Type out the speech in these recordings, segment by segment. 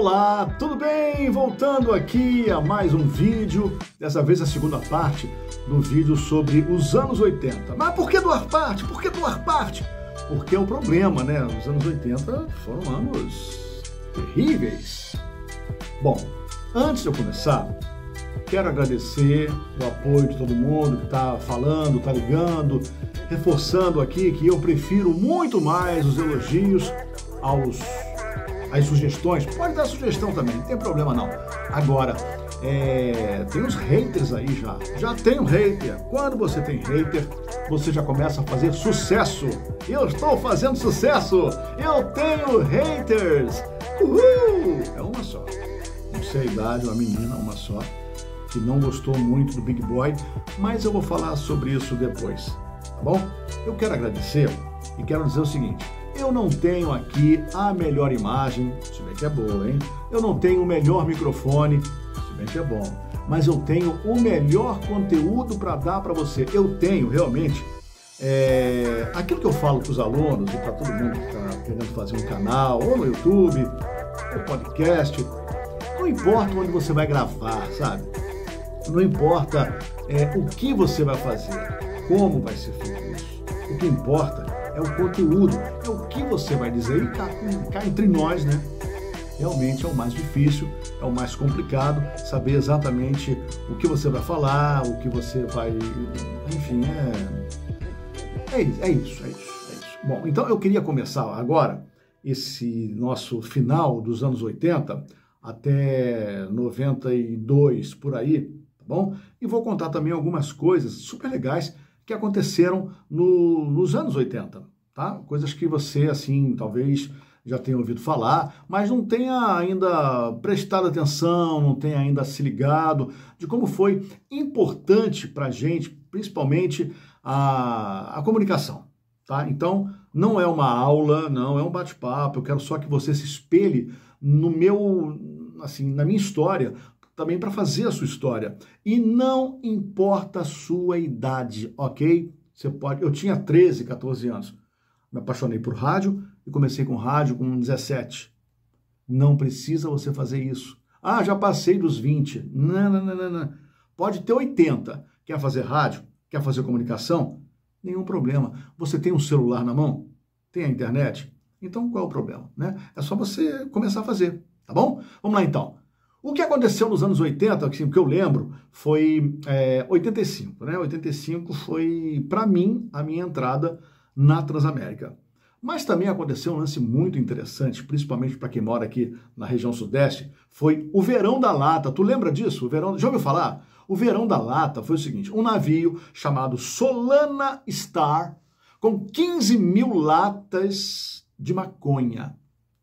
Olá, tudo bem? Voltando aqui a mais um vídeo, dessa vez a segunda parte do vídeo sobre os anos 80. Mas por que duas partes? Por que duas partes? Porque é um problema, né? Os anos 80 foram anos terríveis. Bom, antes de eu começar, quero agradecer o apoio de todo mundo que está falando, está ligando, reforçando aqui que eu prefiro muito mais os elogios às sugestões. Pode dar sugestão também, não tem problema não. Agora, tem uns haters aí já. Já tem um hater. Quando você tem hater, você já começa a fazer sucesso. Eu estou fazendo sucesso. Eu tenho haters. Uhul! É uma só. Não sei a idade, uma menina, uma só, que não gostou muito do Big Boy, mas eu vou falar sobre isso depois, tá bom? Eu quero agradecer e quero dizer o seguinte: eu não tenho aqui a melhor imagem, se bem que é boa, hein? Eu não tenho o melhor microfone, se bem que é bom, mas eu tenho o melhor conteúdo para dar para você. Eu tenho realmente aquilo que eu falo para os alunos e para todo mundo que está querendo fazer um canal, ou no YouTube, ou podcast. Não importa onde você vai gravar, sabe? Não importa o que você vai fazer, como vai ser feito isso. O que importa é o conteúdo, é o que você vai dizer. E cá entre nós, né? Realmente é o mais difícil, é o mais complicado, saber exatamente o que você vai falar, o que você vai... Enfim, é isso. Bom, então eu queria começar agora esse nosso final dos anos 80 até 92, por aí, tá bom? E vou contar também algumas coisas super legais que aconteceram nos anos 80, tá? Coisas que você, assim, talvez já tenha ouvido falar, mas não tenha ainda prestado atenção, não tenha ainda se ligado de como foi importante para a gente, principalmente a comunicação, tá? Então, não é uma aula, não é um bate-papo, eu quero só que você se espelhe no meu, assim, na minha história, também para fazer a sua história. E não importa a sua idade, ok? Você pode... Eu tinha 13, 14 anos. Me apaixonei por rádio e comecei com rádio com 17. Não precisa você fazer isso. Ah, já passei dos 20. Não. Pode ter 80. Quer fazer rádio? Quer fazer comunicação? Nenhum problema. Você tem um celular na mão? Tem a internet? Então qual é o problema, né? É só você começar a fazer, tá bom? Vamos lá então. O que aconteceu nos anos 80, assim, que eu lembro, foi 85, né? 85 foi, para mim, a minha entrada na Transamérica. Mas também aconteceu um lance muito interessante, principalmente para quem mora aqui na região sudeste, foi o Verão da Lata. Tu lembra disso? O Verão, já ouviu falar? O Verão da Lata foi o seguinte: um navio chamado Solana Star, com 15 mil latas de maconha.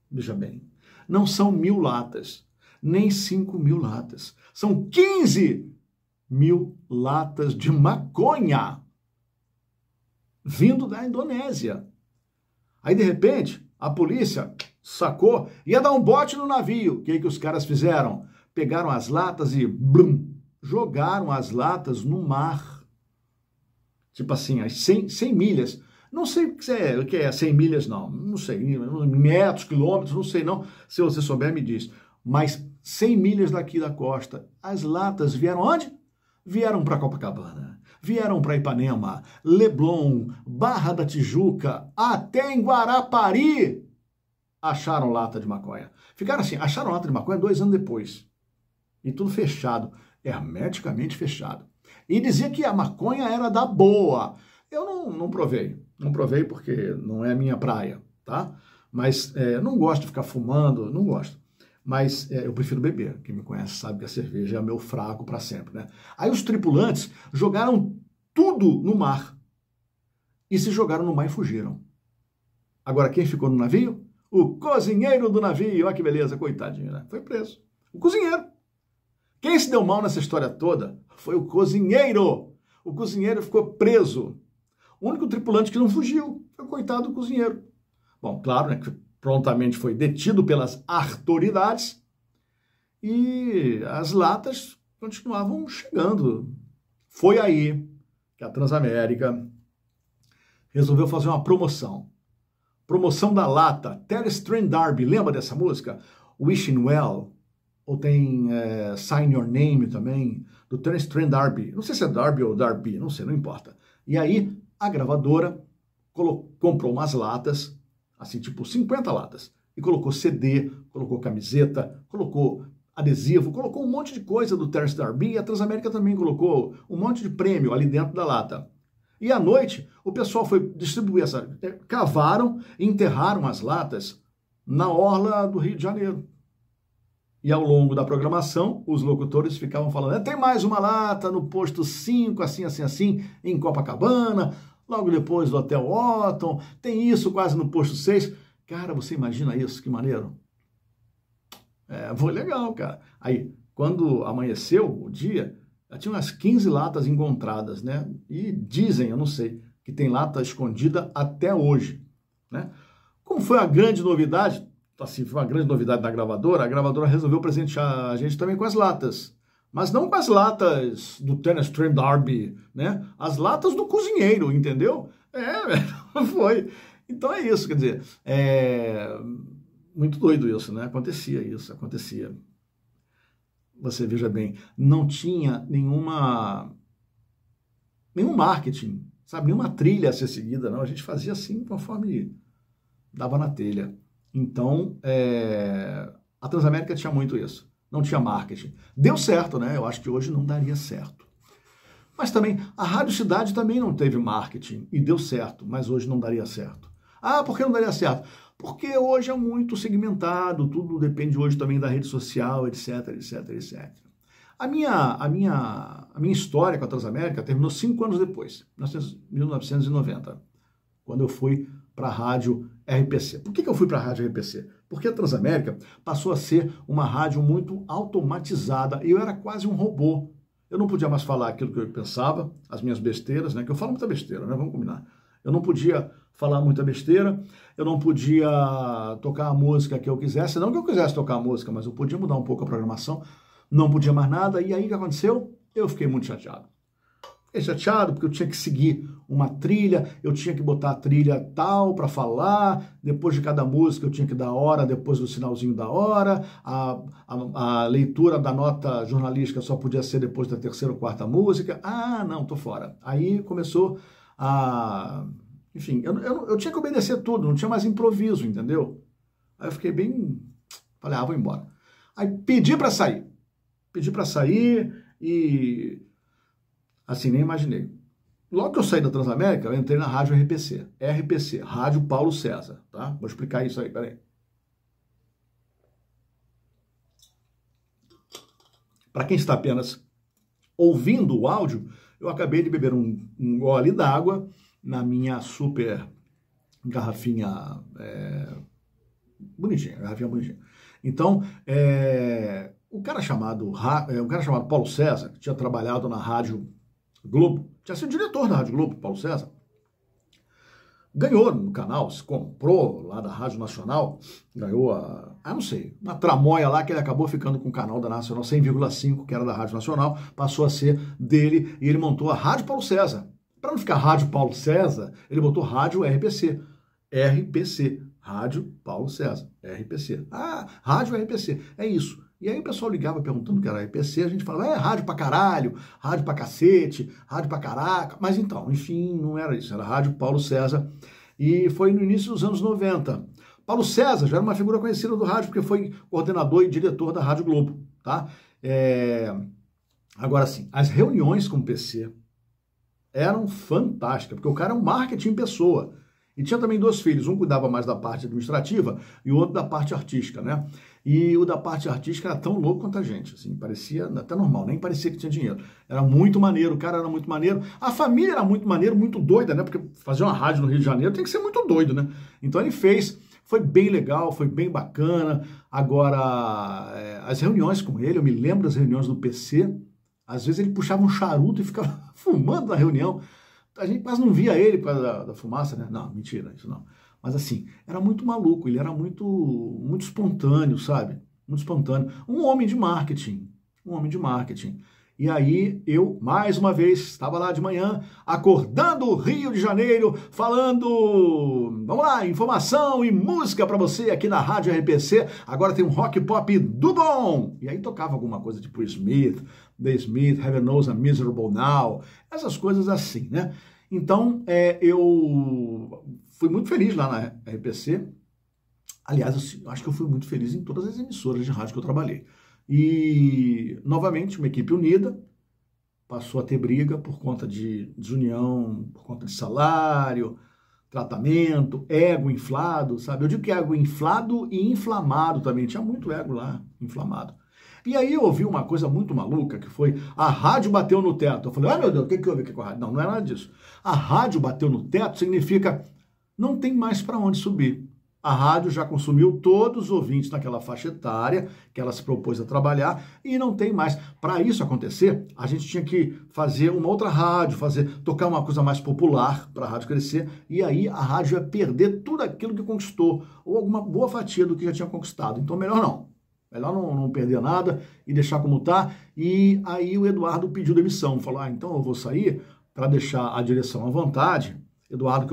Veja bem, não são 1000 latas. Nem 5 mil latas. São 15 mil latas de maconha vindo da Indonésia. Aí, de repente, a polícia sacou, ia dar um bote no navio. O que é que os caras fizeram? Pegaram as latas e blum, jogaram as latas no mar. Tipo assim, as 100 milhas. Não sei o que é 100 milhas, não sei. Metros, quilômetros, não sei não. Se você souber, me diz. Mas 100 milhas daqui da costa, as latas vieram onde? Vieram para Copacabana, vieram para Ipanema, Leblon, Barra da Tijuca, até em Guarapari acharam lata de maconha. Ficaram assim, acharam lata de maconha 2 anos depois. E tudo fechado, hermeticamente fechado. E dizia que a maconha era da boa. Eu não provei, não provei porque não é a minha praia, tá? Mas não gosto de ficar fumando, não gosto. Mas eu prefiro beber. Quem me conhece sabe que a cerveja é meu fraco para sempre, né? Aí os tripulantes jogaram tudo no mar. E se jogaram no mar e fugiram. Agora, quem ficou no navio? O cozinheiro do navio. Olha que beleza, coitadinho, né? Foi preso. O cozinheiro. Quem se deu mal nessa história toda foi o cozinheiro. O cozinheiro ficou preso. O único tripulante que não fugiu foi o coitado do cozinheiro. Bom, claro, né? Prontamente foi detido pelas autoridades e as latas continuavam chegando. Foi aí que a Transamérica resolveu fazer uma promoção. Promoção da lata. Terence Trent D'Arby, lembra dessa música? Wishing Well, ou tem Sign Your Name também, do Terence Trent D'Arby. Não sei se é Darby ou Darby, não sei, não importa. E aí a gravadora comprou umas latas, assim, tipo 50 latas, e colocou CD, colocou camiseta, colocou adesivo, colocou um monte de coisa do Terence D'Arby, e a Transamérica também colocou um monte de prêmio ali dentro da lata. E à noite, o pessoal foi distribuir essa... Cavaram e enterraram as latas na orla do Rio de Janeiro. E ao longo da programação, os locutores ficavam falando, tem mais uma lata no posto 5, assim, assim, assim, em Copacabana, logo depois do Hotel Otton, tem isso quase no posto 6. Cara, você imagina isso, que maneiro. Foi legal, cara. Aí, quando amanheceu o dia, já tinha umas 15 latas encontradas, né? E dizem, eu não sei, que tem lata escondida até hoje, né? Como foi a grande novidade, assim, foi uma grande novidade da gravadora, a gravadora resolveu presentear a gente também com as latas. Mas não com as latas do Terence Trent D'Arby, né? As latas do cozinheiro, entendeu? Foi. Então é isso, quer dizer, muito doido isso, né? Acontecia isso, acontecia. Você veja bem, não tinha nenhum marketing, sabe? Nenhuma trilha a ser seguida, não. A gente fazia assim, conforme dava na telha. Então, a Transamérica tinha muito isso. Não tinha marketing. Deu certo, né? Eu acho que hoje não daria certo. Mas também, a Rádio Cidade também não teve marketing e deu certo, mas hoje não daria certo. Ah, por que não daria certo? Porque hoje é muito segmentado, tudo depende hoje também da rede social, etc, etc, etc. A minha história com a Transamérica terminou 5 anos depois, 1990, quando eu fui para a Rádio RPC. Por que eu fui para a Rádio RPC? Porque a Transamérica passou a ser uma rádio muito automatizada, eu era quase um robô. Eu não podia mais falar aquilo que eu pensava, as minhas besteiras, né? Que eu falo muita besteira, né? Vamos combinar. Eu não podia falar muita besteira, eu não podia tocar a música que eu quisesse, não que eu quisesse tocar a música, mas eu podia mudar um pouco a programação, não podia mais nada, e aí o que aconteceu? Eu fiquei muito chateado. Fiquei chateado porque eu tinha que seguir uma trilha, eu tinha que botar a trilha tal para falar, depois de cada música eu tinha que dar a hora, depois do sinalzinho da hora, a leitura da nota jornalística só podia ser depois da terceira ou quarta música, ah, não, tô fora. Aí começou... enfim, eu tinha que obedecer tudo, não tinha mais improviso, entendeu? Aí eu fiquei bem... Falei, vou embora. Aí pedi pra sair. Pedi pra sair e... Assim, nem imaginei. Logo que eu saí da Transamérica, eu entrei na Rádio RPC. RPC, Rádio Paulo César, tá? Vou explicar isso aí, peraí. Pra quem está apenas ouvindo o áudio... Eu acabei de beber um gole d'água na minha super garrafinha bonitinha, garrafinha bonitinha. Então, o cara chamado Paulo César, que tinha trabalhado na Rádio Globo, tinha sido diretor da Rádio Globo, Paulo César, ganhou no canal, se comprou lá da Rádio Nacional, ganhou uma tramóia lá que ele acabou ficando com o canal da Nacional 100,5, que era da Rádio Nacional, passou a ser dele e ele montou a Rádio Paulo César. Para não ficar Rádio Paulo César, ele botou Rádio RPC. RPC, Rádio Paulo César, RPC. Ah, Rádio RPC, é isso. E aí o pessoal ligava perguntando o que era RPC, a gente falava, rádio pra caralho, rádio pra cacete, rádio pra caraca, mas então, enfim, não era isso, era Rádio Paulo César, e foi no início dos anos 90. Paulo César já era uma figura conhecida do rádio, porque foi coordenador e diretor da Rádio Globo, tá? Agora sim, as reuniões com o PC eram fantásticas, porque o cara é um marketing em pessoa, e tinha também 2 filhos, um cuidava mais da parte administrativa e o outro da parte artística, né? E o da parte artística era tão louco quanto a gente, assim, parecia até normal, nem parecia que tinha dinheiro. Era muito maneiro, o cara era muito maneiro, a família era muito maneiro, muito doida, né? Porque fazer uma rádio no Rio de Janeiro tem que ser muito doido, né? Então ele fez, foi bem legal, foi bem bacana. Agora, as reuniões com ele, eu me lembro das reuniões do PC, às vezes ele puxava um charuto e ficava fumando na reunião. A gente quase não via ele por causa da fumaça, né? Não, mentira, isso não. Mas assim, era muito maluco, ele era muito espontâneo, sabe? Muito espontâneo. Um homem de marketing, E aí eu, mais uma vez, estava lá de manhã, acordando o Rio de Janeiro, falando, vamos lá, informação e música para você aqui na Rádio RPC. Agora tem um rock pop do bom. E aí tocava alguma coisa tipo Smith, The Smith, Heaven Knows I'm Miserable Now, essas coisas assim, né? Então, eu fui muito feliz lá na RPC. Aliás, eu acho que eu fui muito feliz em todas as emissoras de rádio que eu trabalhei. E, novamente, uma equipe unida, passou a ter briga por conta de desunião, por conta de salário, tratamento, ego inflado, sabe? Eu digo que ego inflado e inflamado também, tinha muito ego lá, inflamado. E aí eu ouvi uma coisa muito maluca, que foi, a rádio bateu no teto. Eu falei, ai meu Deus, o que houve aqui com a rádio? Não, não é nada disso. A rádio bateu no teto significa, não tem mais para onde subir. A rádio já consumiu todos os ouvintes naquela faixa etária que ela se propôs a trabalhar e não tem mais. Para isso acontecer, a gente tinha que fazer uma outra rádio, tocar uma coisa mais popular para a rádio crescer, e aí a rádio ia perder tudo aquilo que conquistou, ou alguma boa fatia do que já tinha conquistado. Então melhor não. Melhor não perder nada e deixar como está. E aí o Eduardo pediu demissão, falou, ah, então eu vou sair para deixar a direção à vontade. Eduardo, que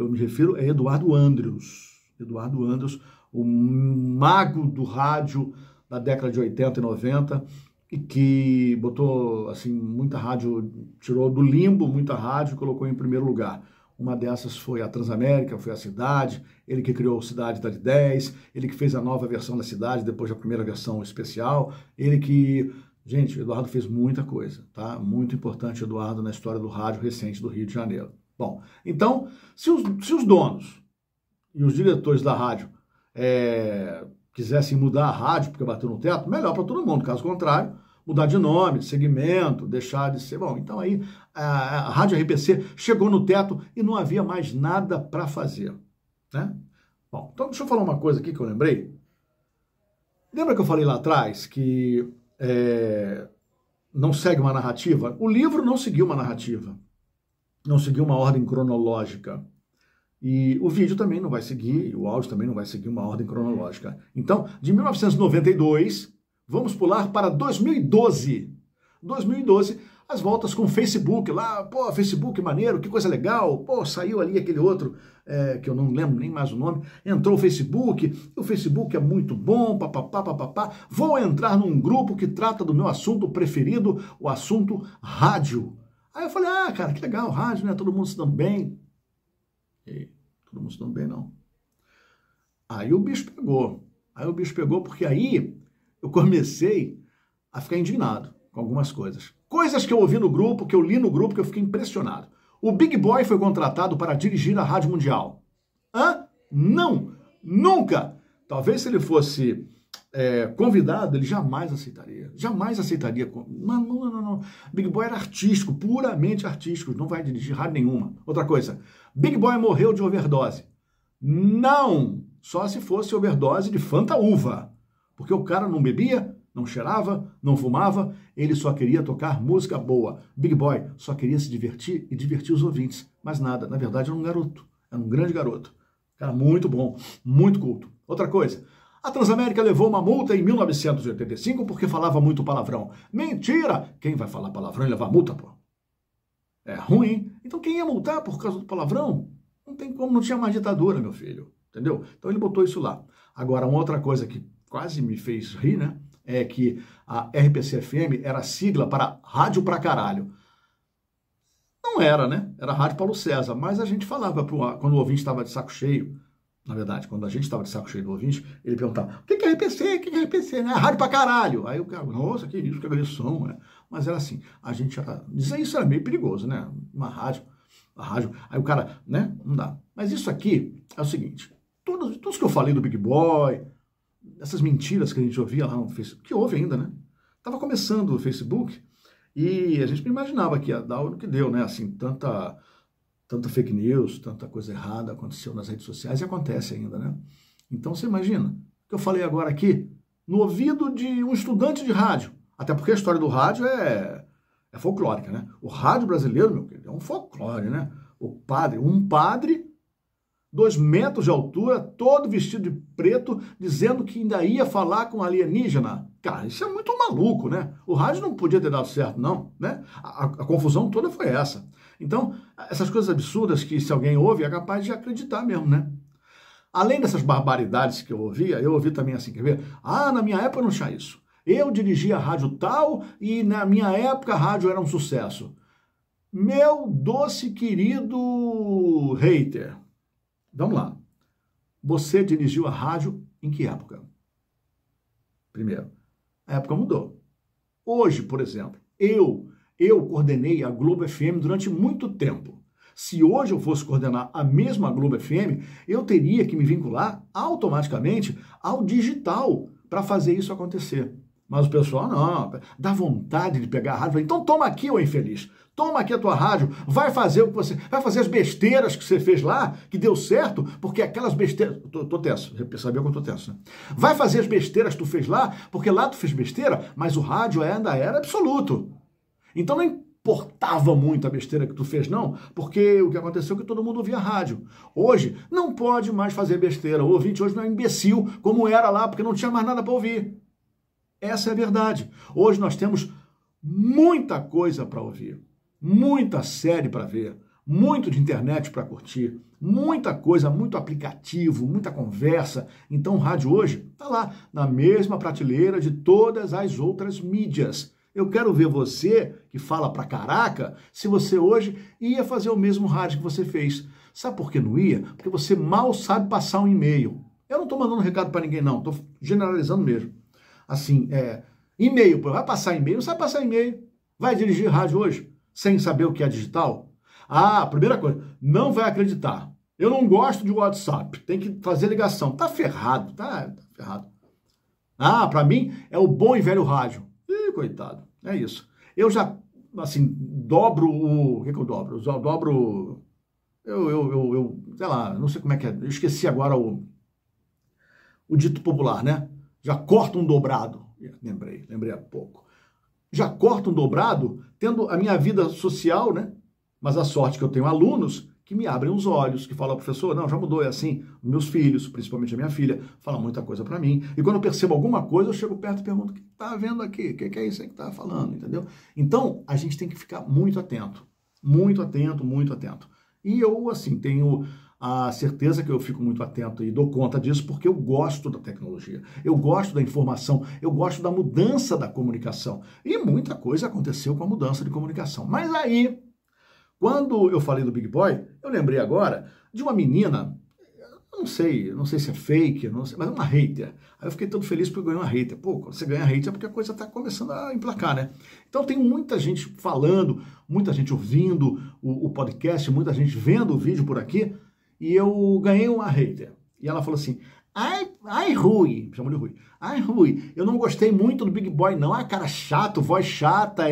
eu me refiro, é Eduardo Andrius. Eduardo Andrius, o mago do rádio da década de 80 e 90, e que botou, assim, muita rádio, tirou do limbo muita rádio e colocou em primeiro lugar. Uma dessas foi a Transamérica, foi a Cidade, ele que criou a Cidade da 10, ele que fez a nova versão da Cidade, depois da primeira versão especial, ele que... Gente, o Eduardo fez muita coisa, tá? Muito importante, Eduardo, na história do rádio recente do Rio de Janeiro. Bom, então, se os donos... e os diretores da rádio quisessem mudar a rádio porque bateu no teto, melhor para todo mundo. Caso contrário, mudar de nome, segmento, deixar de ser... Bom, então aí a Rádio RPC chegou no teto e não havia mais nada para fazer, né? Bom, então deixa eu falar uma coisa aqui que eu lembrei. Lembra que eu falei lá atrás que não segue uma narrativa? O livro não seguiu uma narrativa, não seguiu uma ordem cronológica. E o vídeo também não vai seguir, o áudio também não vai seguir uma ordem cronológica. Então, de 1992, vamos pular para 2012. 2012, as voltas com o Facebook lá, pô, Facebook maneiro, que coisa legal, pô, saiu ali aquele outro, que eu não lembro nem mais o nome, entrou o Facebook é muito bom, papapá, papapá, vou entrar num grupo que trata do meu assunto preferido, o assunto rádio. Aí eu falei, ah, cara, que legal, rádio, né, todo mundo se dando bem. E todo mundo se dando bem, não. Aí o bicho pegou. Aí o bicho pegou porque aí eu comecei a ficar indignado com algumas coisas. Coisas que eu ouvi no grupo, que eu li no grupo, que eu fiquei impressionado. O Big Boy foi contratado para dirigir a Rádio Mundial. Hã? Não! Nunca! Talvez se ele fosse convidado, ele jamais aceitaria. Jamais aceitaria. Não. Big Boy era artístico, puramente artístico. Não vai dirigir rádio nenhuma. Outra coisa... Big Boy morreu de overdose. Não! Só se fosse overdose de Fanta-Uva. Porque o cara não bebia, não cheirava, não fumava, ele só queria tocar música boa. Big Boy só queria se divertir e divertir os ouvintes. Mas nada, na verdade era um garoto. Era um grande garoto. Cara muito bom, muito culto. Outra coisa, a Transamérica levou uma multa em 1985 porque falava muito palavrão. Mentira! Quem vai falar palavrão e levar multa, pô? É ruim. Então quem ia multar por causa do palavrão? Não tem como, não tinha mais ditadura, meu filho. Entendeu? Então ele botou isso lá. Agora, uma outra coisa que quase me fez rir, né? É que a RPC-FM era sigla para Rádio Pra Caralho. Não era, né? Era Rádio Paulo César. Mas a gente falava, quando o ouvinte estava de saco cheio, na verdade, quando a gente estava de saco cheio do ouvinte, ele perguntava, o que é RPC? O que é RPC? Né? Rádio Pra Caralho. Aí o cara, nossa, que isso, que agressão, né? Mas era assim, a gente já... Dizer isso era meio perigoso, né? Uma rádio... Aí o cara, né? Não dá. Mas isso aqui é o seguinte, todos que eu falei do Big Boy, essas mentiras que a gente ouvia lá no Facebook, que houve ainda, né? Tava começando o Facebook e a gente não imaginava que ia dar o que deu, né? Assim, tanta fake news, tanta coisa errada aconteceu nas redes sociais e acontece ainda, né? Então você imagina, o que eu falei agora aqui, no ouvido de um estudante de rádio. Até porque a história do rádio é folclórica, né? O rádio brasileiro, meu querido, é um folclore, né? Um padre 2 metros de altura, todo vestido de preto, dizendo que ainda ia falar com alienígena. Cara, isso é muito maluco, né? O rádio não podia ter dado certo, não, né? A confusão toda foi essa. Então, essas coisas absurdas que se alguém ouve é capaz de acreditar mesmo, né? Além dessas barbaridades que eu ouvi também assim, quer ver? Ah, na minha época não tinha isso. Eu dirigia a rádio tal e na minha época a rádio era um sucesso. Meu doce querido hater, vamos lá. Você dirigiu a rádio em que época? Primeiro, a época mudou. Hoje, por exemplo, eu coordenei a Globo FM durante muito tempo. Se hoje eu fosse coordenar a mesma Globo FM, eu teria que me vincular automaticamente ao digital para fazer isso acontecer. Mas o pessoal não, dá vontade de pegar a rádio. Então toma aqui, ô infeliz, toma aqui a tua rádio, vai fazer o que você, vai fazer as besteiras que você fez lá, que deu certo, porque aquelas besteiras, tô tenso, você percebeu que eu tô tenso, né? Vai fazer as besteiras que tu fez lá, porque lá tu fez besteira, mas o rádio ainda era absoluto. Então não importava muito a besteira que tu fez não, porque o que aconteceu é que todo mundo ouvia rádio. Hoje não pode mais fazer besteira, o ouvinte hoje não é imbecil como era lá, porque não tinha mais nada para ouvir. Essa é a verdade. Hoje nós temos muita coisa para ouvir, muita série para ver, muito de internet para curtir, muita coisa, muito aplicativo, muita conversa. Então o rádio hoje está lá na mesma prateleira de todas as outras mídias. Eu quero ver você, que fala pra caraca, se você hoje ia fazer o mesmo rádio que você fez. Sabe por que não ia? Porque você mal sabe passar um e-mail. Eu não tô mandando recado pra ninguém, não. Tô generalizando mesmo. Assim, e-mail, vai passar e-mail, sabe passar e-mail. Vai dirigir rádio hoje, sem saber o que é digital? Ah, primeira coisa, não vai acreditar. Eu não gosto de WhatsApp, tem que fazer ligação. Tá ferrado, tá ferrado. Ah, pra mim é o bom e velho rádio. Ih, coitado. É isso. Eu já, assim, dobro o... O que é que eu dobro? Eu dobro... sei lá, não sei como é que é. Eu esqueci agora o dito popular, né? Já corto um dobrado. Lembrei há pouco. Já corto um dobrado, tendo a minha vida social, né? Mas a sorte que eu tenho alunos que me abrem os olhos, que falam, professor, não, já mudou, é assim. Meus filhos, principalmente a minha filha, falam muita coisa para mim. E quando eu percebo alguma coisa, eu chego perto e pergunto, o que tá vendo aqui? O que é isso aí que tá falando, entendeu? Então, a gente tem que ficar muito atento. Muito atento, muito atento. E eu, assim, tenho a certeza que eu fico muito atento e dou conta disso porque eu gosto da tecnologia. Eu gosto da informação, eu gosto da mudança da comunicação. E muita coisa aconteceu com a mudança de comunicação. Mas aí... Quando eu falei do Big Boy, eu lembrei agora de uma menina, não sei se é fake, não sei, mas uma hater. Aí eu fiquei todo feliz porque eu ganhei uma hater. Pô, quando você ganha hater é porque a coisa está começando a emplacar, né? Então tem muita gente falando, muita gente ouvindo o podcast, muita gente vendo o vídeo por aqui, e eu ganhei uma hater. E ela falou assim, ai Rui, chamou de Rui, ai Rui, eu não gostei muito do Big Boy não, ah cara chato, voz chata,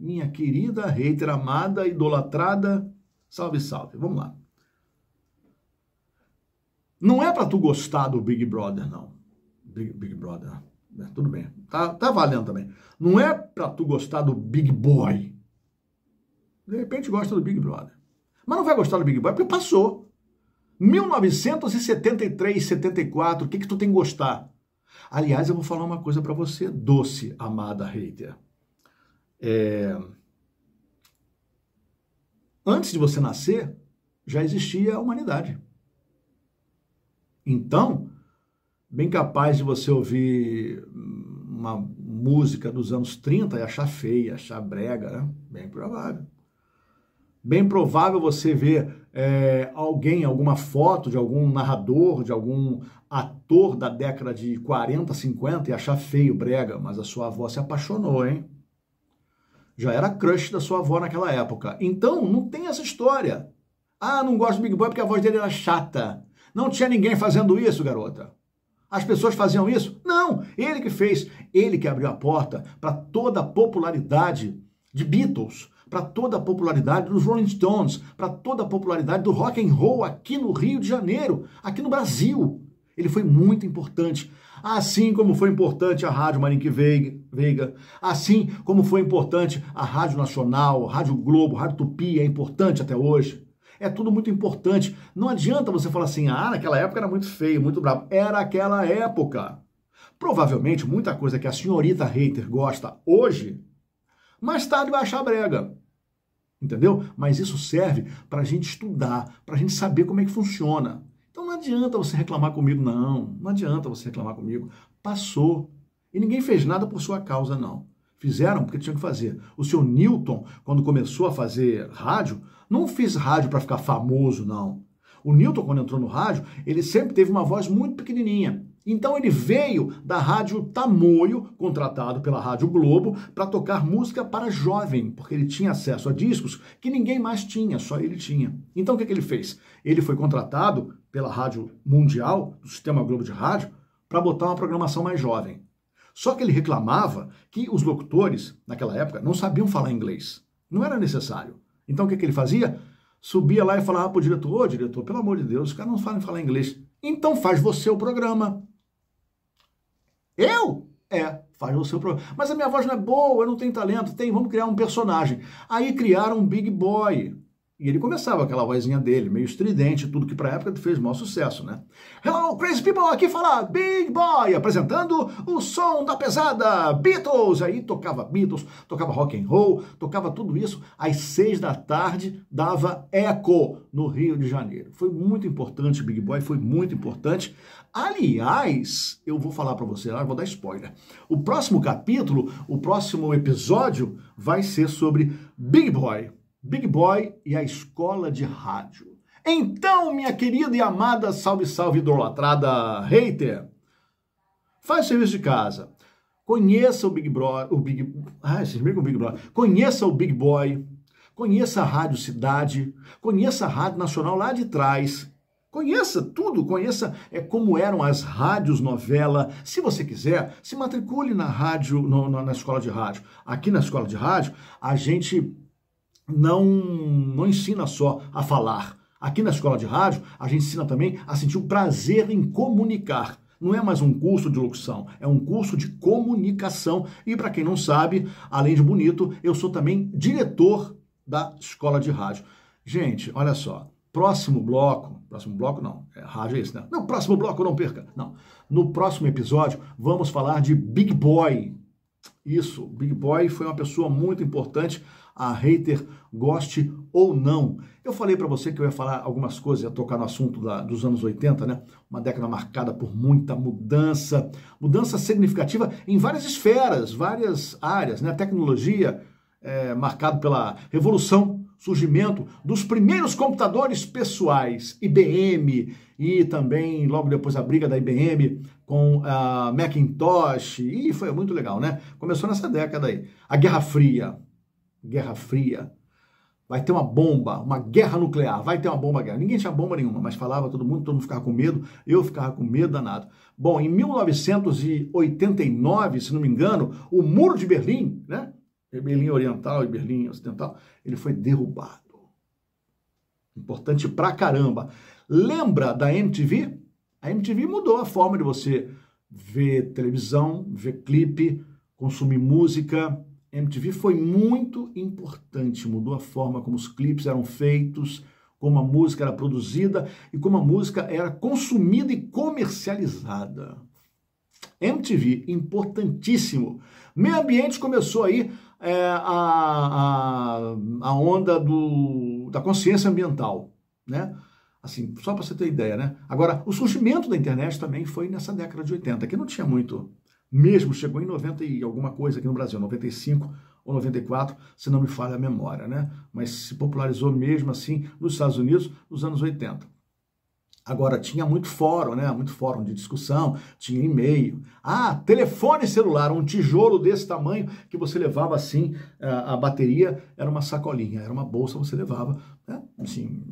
minha querida hater amada, idolatrada, salve, salve, vamos lá. Não é pra tu gostar do Big Brother não, Big Brother, tudo bem, tá valendo também, não é pra tu gostar do Big Boy, de repente gosta do Big Brother, mas não vai gostar do Big Boy porque passou. 1973, 74, o que tu tem que gostar? Aliás, eu vou falar uma coisa pra você, doce, amada hater. Antes de você nascer, já existia a humanidade. Então, bem capaz de você ouvir uma música dos anos 30 e achar feia, achar brega, né? Bem provável. Bem provável você ver alguma foto de algum narrador, de algum ator da década de 40, 50 e achar feio, brega, mas a sua avó se apaixonou, hein? Já era crush da sua avó naquela época. Então, não tem essa história. Ah, não gosto do Big Boy porque a voz dele era chata. Não tinha ninguém fazendo isso, garota. As pessoas faziam isso? Não, ele que fez. Ele que abriu a porta para toda a popularidade de Beatles, para toda a popularidade dos Rolling Stones, para toda a popularidade do rock and roll aqui no Rio de Janeiro, aqui no Brasil. Ele foi muito importante, assim como foi importante a Rádio Mariquinha Veiga, assim como foi importante a Rádio Nacional, a Rádio Globo, a Rádio Tupi, é importante até hoje. É tudo muito importante. Não adianta você falar assim, ah, naquela época era muito feio, muito brabo. Era aquela época. Provavelmente, muita coisa que a senhorita hater gosta hoje, mais tarde vai achar brega. Entendeu? Mas isso serve para a gente estudar, para a gente saber como é que funciona. Então não adianta você reclamar comigo, não. Não adianta você reclamar comigo. Passou. E ninguém fez nada por sua causa, não. Fizeram porque tinham que fazer. O seu Newton, quando começou a fazer rádio, não fez rádio para ficar famoso, não. O Newton, quando entrou no rádio, ele sempre teve uma voz muito pequenininha. Então ele veio da Rádio Tamoio, contratado pela Rádio Globo, para tocar música para jovem, porque ele tinha acesso a discos que ninguém mais tinha, só ele tinha. Então o que ele fez? Ele foi contratado pela Rádio Mundial, do Sistema Globo de Rádio, para botar uma programação mais jovem. Só que ele reclamava que os locutores, naquela época, não sabiam falar inglês. Não era necessário. Então o que ele fazia? Subia lá e falava pro diretor, ô diretor, pelo amor de Deus, os caras não sabem falar inglês. Então faz você o programa. Eu? É, faz você o programa. Mas a minha voz não é boa, eu não tenho talento, tem, vamos criar um personagem. Aí criaram um Big Boy. E ele começava aquela vozinha dele, meio estridente, tudo que pra época fez maior sucesso, né? Hello, crazy people, aqui fala Big Boy, apresentando o som da pesada, Beatles. Aí tocava Beatles, tocava rock and roll, tocava tudo isso. Às 6 da tarde dava Eco no Rio de Janeiro. Foi muito importante, Big Boy, foi muito importante. Aliás, eu vou falar pra você, vou dar spoiler. O próximo capítulo, o próximo episódio vai ser sobre Big Boy. Big Boy e a Escola de Rádio. Então, minha querida e amada, salve, salve, idolatrada hater, faz serviço de casa, conheça o Big Brother, conheça o Big Boy, conheça a Rádio Cidade, conheça a Rádio Nacional lá de trás, conheça tudo, conheça como eram as rádios novela. Se você quiser, se matricule na rádio, na Escola de Rádio. Aqui na Escola de Rádio, a gente não ensina só a falar. Aqui na Escola de Rádio, a gente ensina também a sentir o prazer em comunicar. Não é mais um curso de locução, é um curso de comunicação. E para quem não sabe, além de bonito, eu sou também diretor da Escola de Rádio. Gente, olha só, próximo bloco, não perca. Não, no próximo episódio, vamos falar de Big Boy. Isso, Big Boy foi uma pessoa muito importante, a hater goste ou não. Eu falei para você que eu ia falar algumas coisas, ia tocar no assunto dos anos 80, né? Uma década marcada por muita mudança, mudança significativa em várias esferas, várias áreas, né? A tecnologia marcada pela revolução, surgimento dos primeiros computadores pessoais, IBM, e também logo depois a briga da IBM com a Macintosh, e foi muito legal, né? Começou nessa década aí. A Guerra Fria, vai ter uma bomba, uma guerra nuclear, vai ter uma bomba, guerra. Ninguém tinha bomba nenhuma, mas falava todo mundo ficava com medo, eu ficava com medo danado. Bom, em 1989, se não me engano, o Muro de Berlim, né? Berlim Oriental e Berlim Ocidental, ele foi derrubado. Importante pra caramba. Lembra da MTV? A MTV mudou a forma de você ver televisão, ver clipe, consumir música. MTV foi muito importante, mudou a forma como os clipes eram feitos, como a música era produzida e como a música era consumida e comercializada. MTV, importantíssimo. Meio ambiente começou aí a onda da consciência ambiental, né? Assim, só para você ter ideia, né? Agora, o surgimento da internet também foi nessa década de 80, que não tinha muito... Mesmo chegou em 90 e alguma coisa aqui no Brasil, 95 ou 94, se não me falha a memória, né? Mas se popularizou mesmo assim nos Estados Unidos nos anos 80. Agora, tinha muito fórum, né? Muito fórum de discussão, tinha e-mail. Ah, telefone celular, um tijolo desse tamanho que você levava assim, a bateria era uma sacolinha, era uma bolsa, você levava, né? Assim,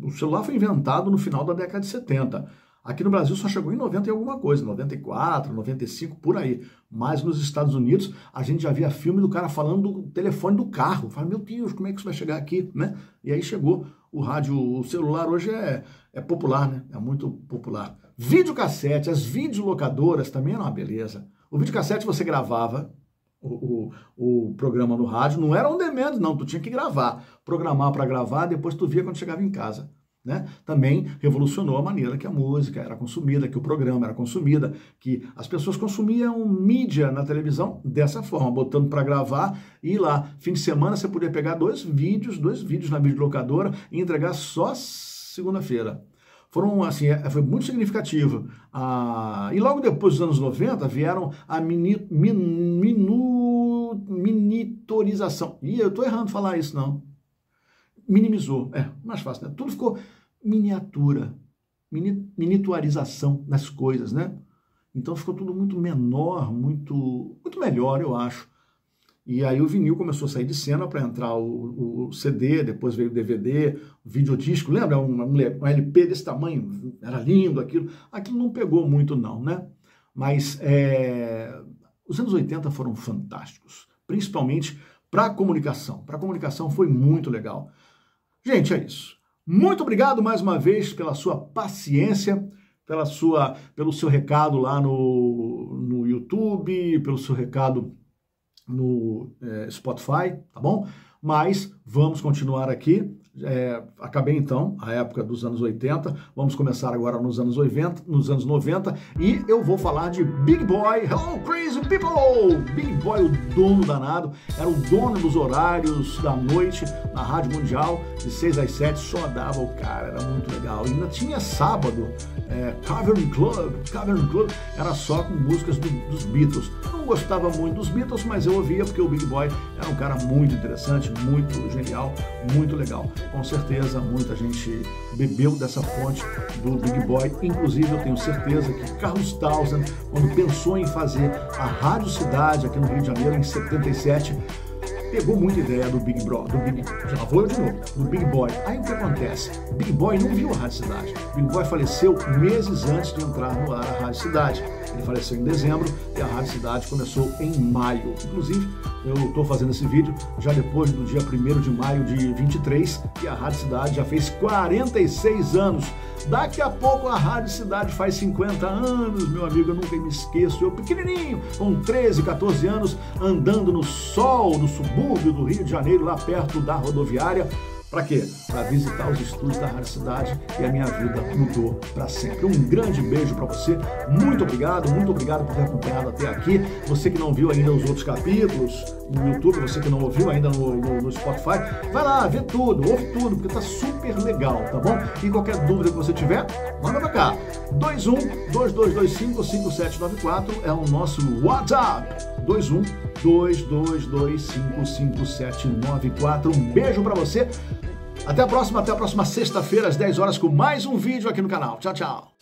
o celular foi inventado no final da década de 70. Aqui no Brasil só chegou em 90 e alguma coisa, 94, 95, por aí. Mas nos Estados Unidos a gente já via filme do cara falando do telefone do carro. Fala, meu Deus, como é que isso vai chegar aqui, né? E aí chegou o rádio, o celular hoje é popular, né? É muito popular. Videocassete, as videolocadoras também era uma beleza. O videocassete você gravava, o programa no rádio, não era on demand, não, tu tinha que gravar, programar para gravar, depois tu via quando chegava em casa, né? Também revolucionou a maneira que a música era consumida, que o programa era consumida, que as pessoas consumiam mídia na televisão dessa forma, botando para gravar e ir lá. Fim de semana você podia pegar dois vídeos na videolocadora e entregar só segunda-feira. Foram, assim, foi muito significativo. E logo depois dos anos 90 vieram a miniaturização. Ih, eu tô errando falar isso, não. Minimizou, mais fácil, né? Tudo ficou miniatura, miniaturização das coisas, né? Então ficou tudo muito menor, muito melhor, eu acho. E aí o vinil começou a sair de cena para entrar o CD, depois veio o DVD, o videodisco, lembra? Um LP desse tamanho, era lindo aquilo. Aquilo não pegou muito não, né? Mas os anos 80 foram fantásticos, principalmente para a comunicação. Para a comunicação foi muito legal. Gente, é isso. Muito obrigado mais uma vez pela sua paciência, pelo seu recado lá no YouTube, pelo seu recado no Spotify, tá bom? Mas vamos continuar aqui. Acabei então a época dos anos 80, vamos começar agora nos anos 80, nos anos 90, e eu vou falar de Big Boy. Hello Crazy People! Big Boy, o dono danado, era o dono dos horários da noite na Rádio Mundial, de 6 às 7, só dava o cara, era muito legal. E ainda tinha sábado, Cavern Club era só com músicas dos Beatles. Não gostava muito dos Beatles, mas eu ouvia porque o Big Boy era um cara muito interessante, muito genial, muito legal. Com certeza, muita gente bebeu dessa fonte do Big Boy. Inclusive, eu tenho certeza que Carlos Tausend, quando pensou em fazer a Rádio Cidade aqui no Rio de Janeiro, em 77, pegou muita ideia do Big Brother, do Big Boy. Aí o que acontece? Big Boy não viu a Rádio Cidade. Big Boy faleceu meses antes de entrar no ar a Rádio Cidade. Ele faleceu em dezembro e a Rádio Cidade começou em maio. Inclusive, eu estou fazendo esse vídeo já depois do dia 1º de maio de 23, e a Rádio Cidade já fez 46 anos. Daqui a pouco a Rádio Cidade faz 50 anos, meu amigo, eu nunca me esqueço. Eu pequenininho, com 13, 14 anos, andando no sol do subúrbio do Rio de Janeiro, lá perto da rodoviária. Para quê? Para visitar os estúdios da Rádio Cidade, e a minha vida mudou para sempre. Um grande beijo para você, muito obrigado por ter acompanhado até aqui. Você que não viu ainda os outros capítulos no YouTube, você que não ouviu ainda no Spotify, vai lá, vê tudo, ouve tudo, porque tá super legal, tá bom? E qualquer dúvida que você tiver, manda para cá. 21-2225-5794 é o nosso WhatsApp. 21-2225-5794. Um beijo para você. Até a próxima sexta-feira, às 10 horas, com mais um vídeo aqui no canal. Tchau, tchau.